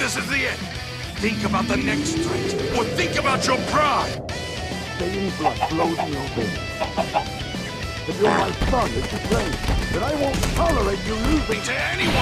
this is the end. Think about the next threat, or think about your pride. Stained blood flows in your veins. But you're my son, it's a place, and I won't tolerate you losing to anyone.